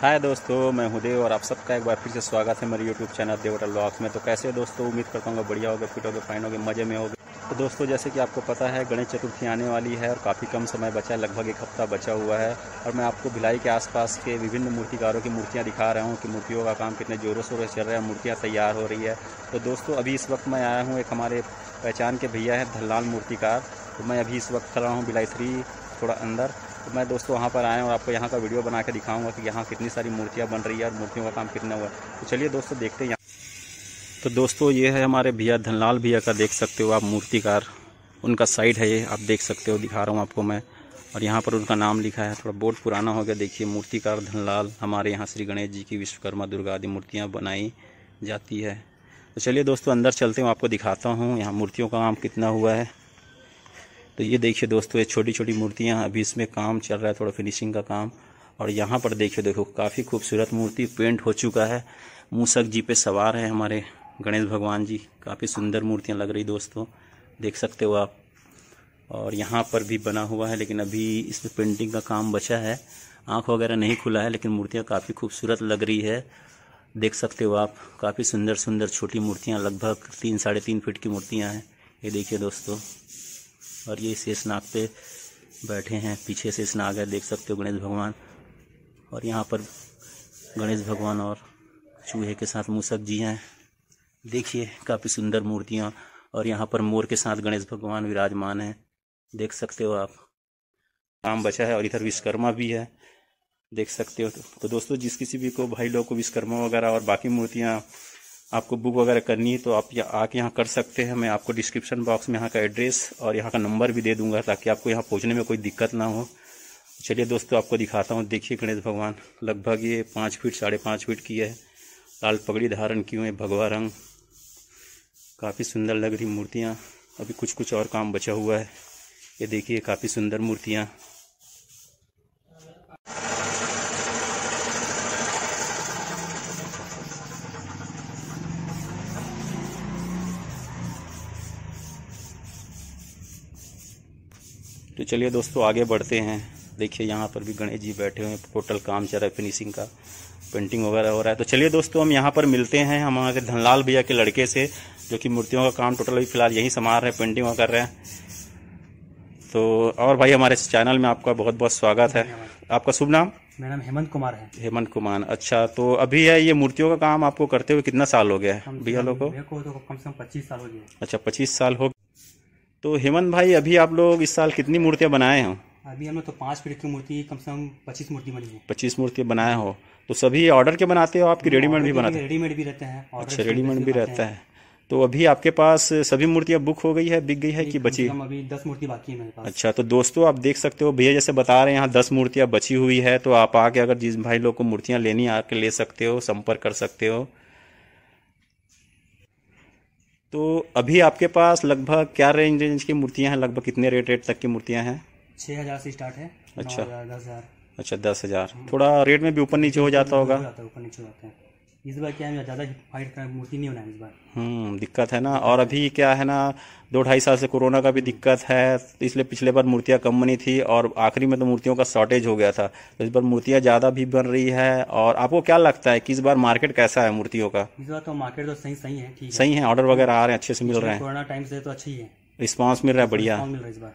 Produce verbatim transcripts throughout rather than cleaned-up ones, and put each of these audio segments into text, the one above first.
हाय दोस्तों, मैं हूं देव और आप सबका एक बार फिर से स्वागत है मेरे YouTube channel Dev Atal vlogs में। तो कैसे दोस्तों, उम्मीद करता हूँ बढ़िया होगा, फिट होगे, फाइन होगे, मज़े में होगे। तो दोस्तों जैसे कि आपको पता है गणेश चतुर्थी आने वाली है और काफ़ी कम समय बचा है, लगभग एक हफ्ता बचा हुआ है। और मैं आपको भिलाई के आसपास के विभिन्न मूर्तिकारों की मूर्तियाँ दिखा रहा हूँ कि मूर्तियों का काम कितने ज़ोरों शोरों से चल रहा है, मूर्तियाँ तैयार हो रही है। तो दोस्तों अभी इस वक्त मैं आया हूँ, एक हमारे पहचान के भैया हैं धनलाल मूर्तिकार। तो मैं अभी इस वक्त खड़ा हूँ भिलाई थ्री थोड़ा अंदर। तो मैं दोस्तों वहाँ पर आया और आपको यहाँ का वीडियो बना के दिखाऊँगा कि यहाँ कितनी सारी मूर्तियाँ बन रही है और मूर्तियों का काम कितना हुआ है। तो चलिए दोस्तों देखते हैं। तो दोस्तों ये है हमारे भैया धनलाल भैया का, देख सकते हो आप, मूर्तिकार उनका साइड है, ये आप देख सकते हो, दिखा रहा हूँ आपको मैं। और यहाँ पर उनका नाम लिखा है, थोड़ा बोर्ड पुराना हो गया, देखिए मूर्तिकार धनलाल। हमारे यहाँ श्री गणेश जी की, विश्वकर्मा, दुर्गा आदि मूर्तियाँ बनाई जाती है। तो चलिए दोस्तों अंदर चलते हैं, आपको दिखाता हूँ यहाँ मूर्तियों का काम कितना हुआ है। तो ये देखिए दोस्तों, ये छोटी छोटी मूर्तियाँ, अभी इसमें काम चल रहा है, थोड़ा फिनिशिंग का काम। और यहाँ पर देखिए, देखो काफ़ी खूबसूरत मूर्ति पेंट हो चुका है। मूसक जी पे सवार है हमारे गणेश भगवान जी, काफ़ी सुंदर मूर्तियाँ लग रही दोस्तों, देख सकते हो आप। और यहाँ पर भी बना हुआ है, लेकिन अभी इसमें पेंटिंग का काम बचा है, आँख वगैरह नहीं खुला है, लेकिन मूर्तियाँ काफ़ी खूबसूरत लग रही है, देख सकते हो आप। काफ़ी सुंदर सुंदर छोटी मूर्तियाँ, लगभग तीन साढ़े तीन फीट की मूर्तियाँ हैं, ये देखिए दोस्तों। और ये शेषनाग पे बैठे हैं, पीछे शेषनाग है, देख सकते हो गणेश भगवान। और यहाँ पर गणेश भगवान और चूहे के साथ मूसक जी हैं, देखिए काफ़ी सुंदर मूर्तियाँ। और यहाँ पर मोर के साथ गणेश भगवान विराजमान हैं, देख सकते हो आप। काम बचा है। और इधर विश्वकर्मा भी है, देख सकते हो। तो दोस्तों जिस किसी भी को भाई लोग को विश्वकर्मा वगैरह और बाकी मूर्तियाँ आपको बुक वगैरह करनी है तो आप या आके यहाँ कर सकते हैं। मैं आपको डिस्क्रिप्शन बॉक्स में यहाँ का एड्रेस और यहाँ का नंबर भी दे दूंगा ताकि आपको यहाँ पहुँचने में कोई दिक्कत ना हो। चलिए दोस्तों आपको दिखाता हूँ, देखिए गणेश भगवान, लगभग ये पाँच फीट साढ़े पाँच फीट की है, लाल पगड़ी धारण किए हुए, भगवा रंग, काफ़ी सुंदर लग रही मूर्तियाँ। अभी कुछ कुछ और काम बचा हुआ है, ये देखिए काफ़ी सुंदर मूर्तियाँ। तो चलिए दोस्तों आगे बढ़ते हैं। देखिए यहाँ पर भी गणेश जी बैठे हुए हैं, टोटल काम चल रहा है, फिनिशिंग का, पेंटिंग वगैरह हो रहा है। तो चलिए दोस्तों हम यहाँ पर मिलते हैं हमारे धनलाल भैया के लड़के से, जो कि मूर्तियों का काम टोटल अभी फिलहाल यहीं संभाल रहे हैं, पेंटिंग कर रहे हैं। तो और भाई हमारे चैनल में आपका बहुत बहुत स्वागत है। आपका शुभ नाम? मेरा नाम हेमंत कुमार है। हेमंत कुमार, अच्छा। तो अभी है ये मूर्तियों का काम आपको करते हुए कितना साल हो गया है भैया लोग को? कम से कम पच्चीस साल हो गया। अच्छा, पच्चीस साल हो। तो हेमंत भाई अभी आप लोग इस साल कितनी मूर्तियां बनाए हो? अभी हमने तो पाँच फीट की मूर्ति, कम से कम पच्चीस मूर्ति बनी है। पच्चीस मूर्तियां बनाए हो। तो सभी ऑर्डर के बनाते हो, आपकी रेडीमेड भी बनाते? रेडीमेड भी रहते हैं। अच्छा, रेडीमेड भी रहता है। तो अभी आपके पास सभी मूर्तियां बुक हो गई है, बिक गई है कि बची? अभी दस मूर्ति बाकी है मेरे पास। अच्छा, तो दोस्तों आप देख सकते हो भैया जैसे बता रहे हैं यहाँ दस मूर्तियाँ बची हुई है। तो आप आके अगर जिस भाई लोग को मूर्तियाँ लेनी आके ले सकते हो, संपर्क कर सकते हो। तो अभी आपके पास लगभग क्या रेंज रेंज की मूर्तियां हैं, लगभग कितने रेट रेट तक की मूर्तियां हैं? छः हज़ार से स्टार्ट है। अच्छा, दस हज़ार। अच्छा, दस हज़ार, थोड़ा रेट में भी ऊपर नीचे हो जाता होगा। ऊपर नीचे हो जाता है। इस बार क्या है, ज़्यादा हाइट का मूर्ति नहीं बनाई इस बार। हम्म, दिक्कत है ना। और अभी क्या है ना, दो ढाई साल से कोरोना का भी दिक्कत है, इसलिए पिछले बार मूर्तियाँ कम बनी थी और आखिरी में तो मूर्तियों का शॉर्टेज हो गया था। तो इस बार मूर्तियाँ ज़्यादा भी बन रही है। और आपको क्या लगता है कि इस बार मार्केट कैसा है मूर्तियों का? इस बार तो मार्केट तो सही सही है, ठीक है। सही है, ऑर्डर वगैरह आ रहे हैं, अच्छे से मिल रहे हैं, कोरोना टाइम से तो अच्छी है, रिस्पॉन्स मिल रहा है, बढ़िया मिल रहा है इस बार।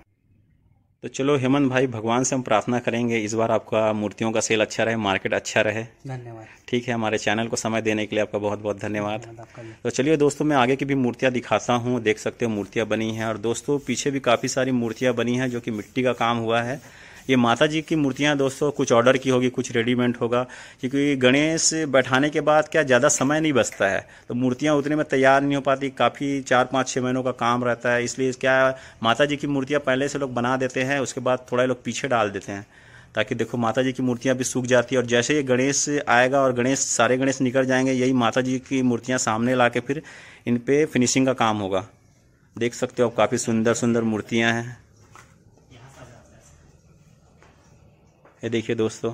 तो चलो हेमंत भाई, भगवान से हम प्रार्थना करेंगे इस बार आपका मूर्तियों का सेल अच्छा रहे, मार्केट अच्छा रहे। धन्यवाद। ठीक है, हमारे चैनल को समय देने के लिए आपका बहुत बहुत धन्यवाद। तो चलिए दोस्तों मैं आगे की भी मूर्तियां दिखाता हूं, देख सकते हो मूर्तियां बनी हैं। और दोस्तों पीछे भी काफ़ी सारी मूर्तियां बनी हैं जो कि मिट्टी का काम हुआ है। ये माता जी की मूर्तियां दोस्तों कुछ ऑर्डर की होगी, कुछ रेडीमेड होगा, क्योंकि गणेश बैठाने के बाद क्या ज़्यादा समय नहीं बचता है, तो मूर्तियां उतने में तैयार नहीं हो पाती, काफ़ी चार पाँच छः महीनों का काम रहता है। इसलिए क्या माता जी की मूर्तियां पहले से लोग बना देते हैं, उसके बाद थोड़ा लोग पीछे डाल देते हैं, ताकि देखो माता जी की मूर्तियाँ भी सूख जाती है। और जैसे ही गणेश आएगा और गणेश सारे गणेश निकल जाएंगे, यही माता जी की मूर्तियाँ सामने ला के फिर इन पर फिनिशिंग का काम होगा। देख सकते हो आप, काफ़ी सुंदर सुंदर मूर्तियाँ हैं, ये देखिए दोस्तों।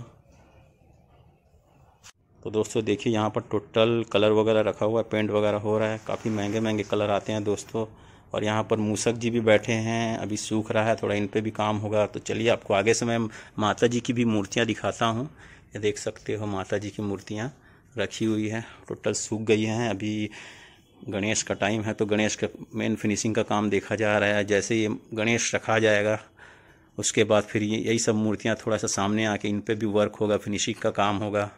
तो दोस्तों देखिए यहाँ पर टोटल कलर वगैरह रखा हुआ है, पेंट वगैरह हो रहा है, काफ़ी महंगे महंगे कलर आते हैं दोस्तों। और यहाँ पर मूसक जी भी बैठे हैं, अभी सूख रहा है, थोड़ा इन पे भी काम होगा। तो चलिए आपको आगे से मैं माता जी की भी मूर्तियाँ दिखाता हूँ, ये देख सकते हो माता जी की मूर्तियाँ रखी हुई है, टोटल सूख गई हैं। अभी गणेश का टाइम है तो गणेश का मेन फिनिशिंग का काम देखा जा रहा है। जैसे ये गणेश रखा जाएगा उसके बाद फिर ये यही सब मूर्तियाँ थोड़ा सा सामने आके इन पे भी वर्क होगा, फिनिशिंग का काम होगा।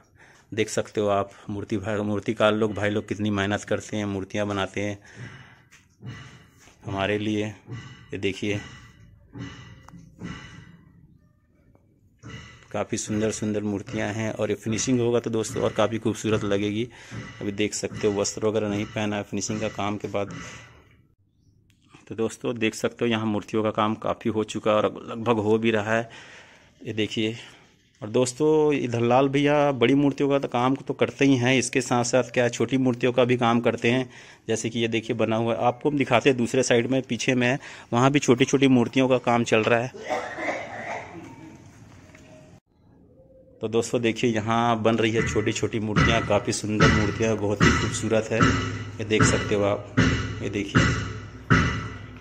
देख सकते हो आप मूर्ति भाई मूर्तिकार लोग भाई लोग कितनी मेहनत करते हैं, मूर्तियाँ बनाते हैं हमारे लिए। ये देखिए काफ़ी सुंदर सुंदर मूर्तियां हैं और ये फिनिशिंग होगा तो दोस्तों और काफ़ी खूबसूरत लगेगी। अभी देख सकते हो वस्त्र वगैरह नहीं पहना है फिनिशिंग का काम के बाद। तो दोस्तों देख सकते हो यहाँ मूर्तियों का काम काफ़ी हो चुका है और लगभग हो भी रहा है, ये देखिए। और दोस्तों धनलाल भैया बड़ी मूर्तियों का तो काम तो करते ही हैं, इसके साथ साथ क्या छोटी मूर्तियों का भी काम करते हैं। जैसे कि ये देखिए बना हुआ है, आपको हम दिखाते हैं दूसरे साइड में पीछे में, वहाँ भी छोटी छोटी मूर्तियों का काम चल रहा है। तो दोस्तों देखिए यहाँ बन रही है छोटी छोटी मूर्तियाँ, काफ़ी सुंदर मूर्तियाँ, बहुत ही खूबसूरत है। ये देख सकते हो आप, ये देखिए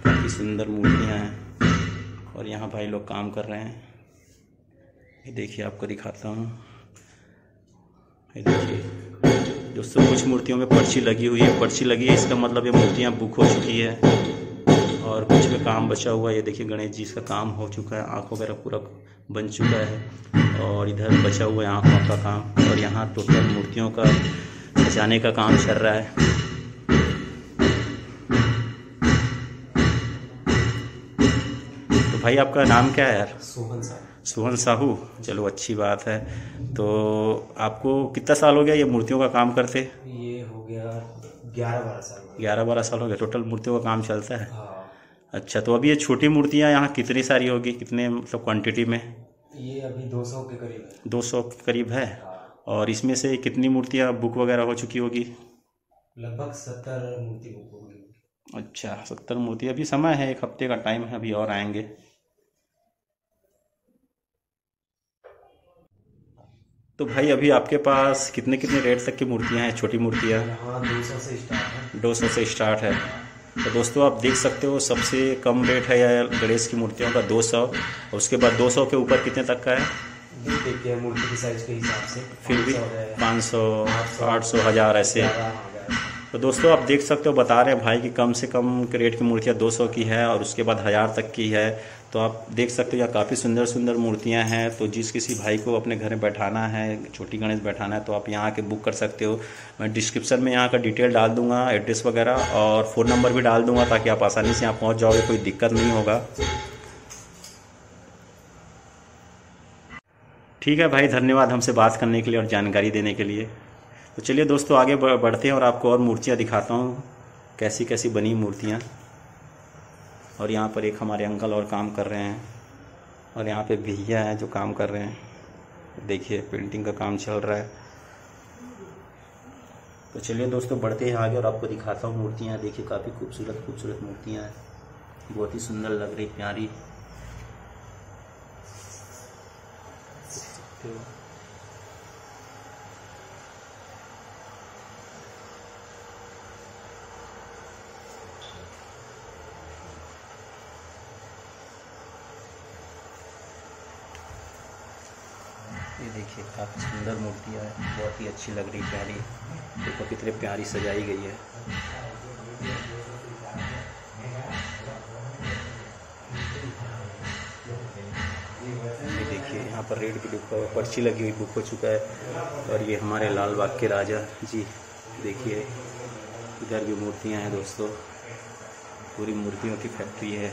काफ़ी सुंदर मूर्तियाँ हैं और यहाँ भाई लोग काम कर रहे हैं। ये देखिए आपको दिखाता हूँ, ये देखिए दोस्तों कुछ मूर्तियों में पर्ची लगी हुई है, पर्ची लगी है इसका मतलब ये मूर्तियाँ बुक हो चुकी है और कुछ में काम बचा हुआ है। ये देखिए गणेश जी इसका काम हो चुका है, आँख वगैरह पूरा बन चुका है और इधर बचा हुआ है आँखों का काम और यहाँ टोटल मूर्तियों का सजाने का काम चल रहा है। तो भाई आपका नाम क्या है यार? सोहन साहू। सोहन साहू, चलो अच्छी बात है। तो आपको कितना साल हो गया ये मूर्तियों का काम करते? ये हो गया ग्यारह बारह साल। ग्यारह बारह साल हो गया टोटल मूर्तियों का काम चलता है। हाँ। अच्छा, तो अभी ये छोटी मूर्तियाँ यहाँ कितनी सारी होगी, कितने मतलब क्वान्टिटी में? ये अभी दो सौ के करीब है। दो सौ के करीब है। और इसमें से कितनी मूर्तियाँ बुक वगैरह हो चुकी होगी? लगभग सत्तर मूर्ति बुक होगी। अच्छा, सत्तर मूर्ति। अभी समय है, एक हफ्ते का टाइम है, अभी और आएंगे। तो भाई अभी आपके पास कितने कितने रेट तक की मूर्तियाँ हैं, छोटी मूर्तियाँ? हाँ, दो सौ से स्टार्ट है। दो सौ से स्टार्ट है। तो दोस्तों आप देख सकते हो सबसे कम रेट है या गणेश की मूर्तियों का दो सौ, उसके बाद दो सौ के ऊपर कितने तक का है? देखिए मूर्ति के साइज के हिसाब से फिर भी पाँच सौ आठ सौ हज़ार ऐसे। तो दोस्तों आप देख सकते हो बता रहे हैं भाई कि कम से कम रेट की मूर्तियाँ दो सौ की है और उसके बाद हज़ार तक की है। तो आप देख सकते हो यहाँ काफ़ी सुंदर सुंदर मूर्तियाँ हैं। तो जिस किसी भाई को अपने घर में बैठाना है, छोटी गणेश बैठाना है, तो आप यहाँ आके बुक कर सकते हो। मैं डिस्क्रिप्शन में यहाँ का डिटेल डाल दूँगा, एड्रेस वगैरह और फ़ोन नंबर भी डाल दूँगा ताकि आप आसानी से यहाँ पहुँच जाओगे, कोई दिक्कत नहीं होगा। ठीक है भाई, धन्यवाद हमसे बात करने के लिए और जानकारी देने के लिए। तो चलिए दोस्तों आगे बढ़ते हैं और आपको और मूर्तियाँ दिखाता हूँ कैसी कैसी बनी मूर्तियाँ। और यहाँ पर एक हमारे अंकल और काम कर रहे हैं और यहाँ पे भैया हैं जो काम कर रहे हैं। देखिए पेंटिंग का काम चल रहा है। तो चलिए दोस्तों बढ़ते हैं आगे और आपको दिखाता हूँ मूर्तियाँ। देखिए काफ़ी खूबसूरत खूबसूरत मूर्तियाँ हैं, बहुत ही सुंदर लग रही, प्यारी। ये देखिए काफ़ी सुंदर मूर्तियाँ है, बहुत ही अच्छी लग रही, प्यारी। देखो कितनी प्यारी सजाई गई है। ये देखिए यहाँ पर रेड की बुक पर्ची लगी हुई बुक हो चुका है। और ये हमारे लाल बाग के राजा जी, देखिए इधर भी मूर्तियाँ हैं। दोस्तों पूरी मूर्तियों की फैक्ट्री है,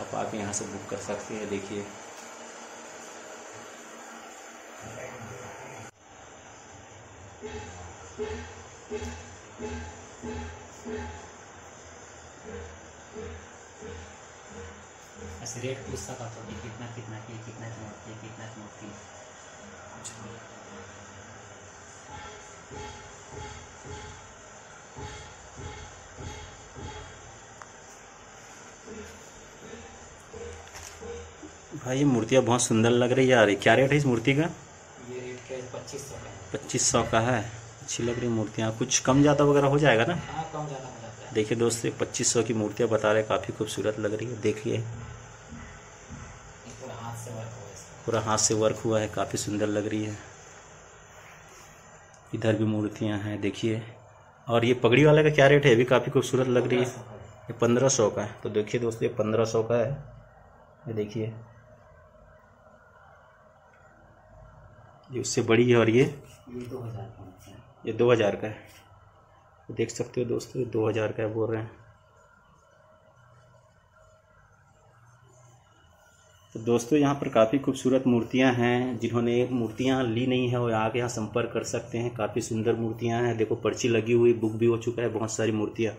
आप आके यहाँ से बुक कर सकते हैं। देखिए ऐसे रेट पूछ सका तो कि कितना कितना की कितना मूर्ति कितना मूर्ति कुछ नहीं। भाई ये मूर्तियाँ बहुत सुंदर लग रही है यार। क्या रेट है इस मूर्ति का? ये रेट क्या है, पच्चीस सौ का। पच्चीस सौ का है। अच्छी लग रही मूर्तियाँ, कुछ कम ज़्यादा वगैरह हो जाएगा ना? हाँ, कम ज़्यादा हो जाता है। देखिए दोस्तों पच्चीस सौ की मूर्तियाँ बता रहे, काफ़ी खूबसूरत लग रही है। देखिए पूरा हाथ से वर्क हुआ है, काफ़ी सुंदर लग रही है। इधर भी मूर्तियां हैं देखिए। और ये पगड़ी वाले का क्या रेट है, ये भी काफ़ी खूबसूरत लग रही है। ये पंद्रह सौ का है। तो देखिए दोस्तों ये पंद्रह सौ का है, ये देखिए ये उससे बड़ी है। और ये ये दो हज़ार का है, देख सकते हो दोस्तों ये दो हज़ार का है बोल रहे हैं। तो दोस्तों यहाँ पर काफ़ी खूबसूरत मूर्तियाँ हैं, जिन्होंने मूर्तियाँ ली नहीं है वो आके यहाँ संपर्क कर सकते हैं। काफ़ी सुंदर मूर्तियाँ हैं, देखो पर्ची लगी हुई, बुक भी हो चुका है बहुत सारी मूर्तियाँ।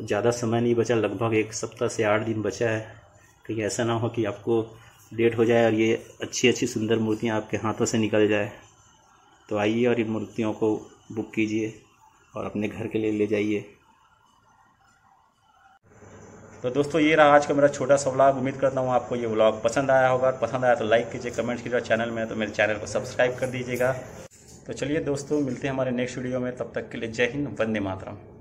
ज़्यादा समय नहीं बचा, लगभग एक सप्ताह से आठ दिन बचा है। कहीं ऐसा ना हो कि आपको लेट हो जाए और ये अच्छी अच्छी सुंदर मूर्तियाँ आपके हाथों से निकल जाए। तो आइए और इन मूर्तियों को बुक कीजिए और अपने घर के लिए ले जाइए। तो दोस्तों ये रहा आज का मेरा छोटा सा व्लॉग। उम्मीद करता हूँ आपको ये व्लॉग पसंद आया होगा। पसंद आया तो लाइक कीजिए, कमेंट कीजिए, चैनल में तो मेरे चैनल को सब्सक्राइब कर दीजिएगा। तो चलिए दोस्तों मिलते हैं हमारे नेक्स्ट वीडियो में, तब तक के लिए जय हिंद, वंदे मातरम।